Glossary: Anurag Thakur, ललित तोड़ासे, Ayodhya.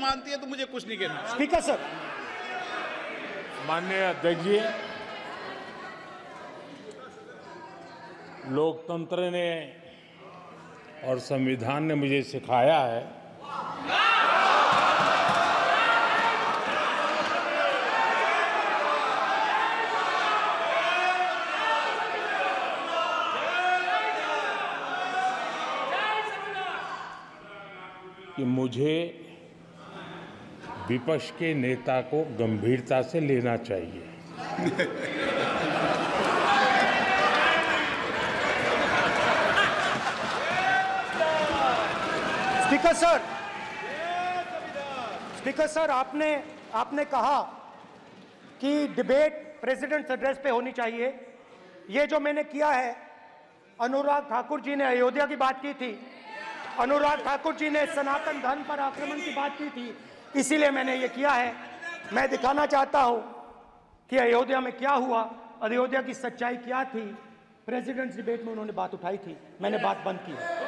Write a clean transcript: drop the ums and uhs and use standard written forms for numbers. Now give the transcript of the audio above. मानती है तो मुझे कुछ नहीं कहना। Speaker sir. माननीय अध्यक्ष जी, लोकतंत्र ने और संविधान ने मुझे सिखाया है कि मुझे विपक्ष के नेता को गंभीरता से लेना चाहिए। स्पीकर सर, आपने कहा कि डिबेट प्रेसिडेंट्स एड्रेस पे होनी चाहिए। ये जो मैंने किया है, अनुराग ठाकुर जी ने अयोध्या की बात की थी, अनुराग ठाकुर जी ने सनातन धर्म पर आक्रमण की बात की थी, इसीलिए मैंने ये किया है। मैं दिखाना चाहता हूं कि अयोध्या में क्या हुआ, अयोध्या की सच्चाई क्या थी। प्रेसिडेंट्स डिबेट में उन्होंने बात उठाई थी, मैंने बात बंद की है।